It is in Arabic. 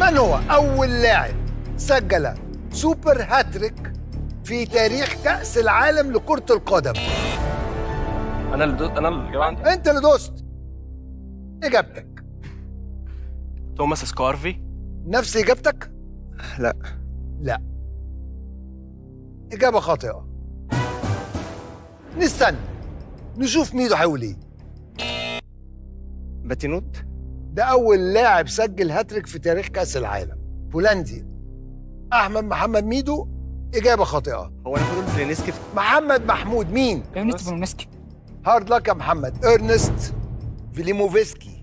من هو أول لاعب سجل سوبر هاتريك في تاريخ كأس العالم لكرة القدم؟ أنا اللي أنت اللي دوست. إجابتك توماس سكارفي. نفس إجابتك؟ لا لا، إجابة خاطئة. نستنى نشوف ميدو هيقول إيه. باتينوت ده أول لاعب سجل هاتريك في تاريخ كأس العالم، بولندي. أحمد محمد ميدو إجابة خاطئة. هو أنا كنت قلت لنسكت. محمد محمود مين؟ إرنست فيليموفسكي. هارد لك يا محمد. إرنست فيليموفسكي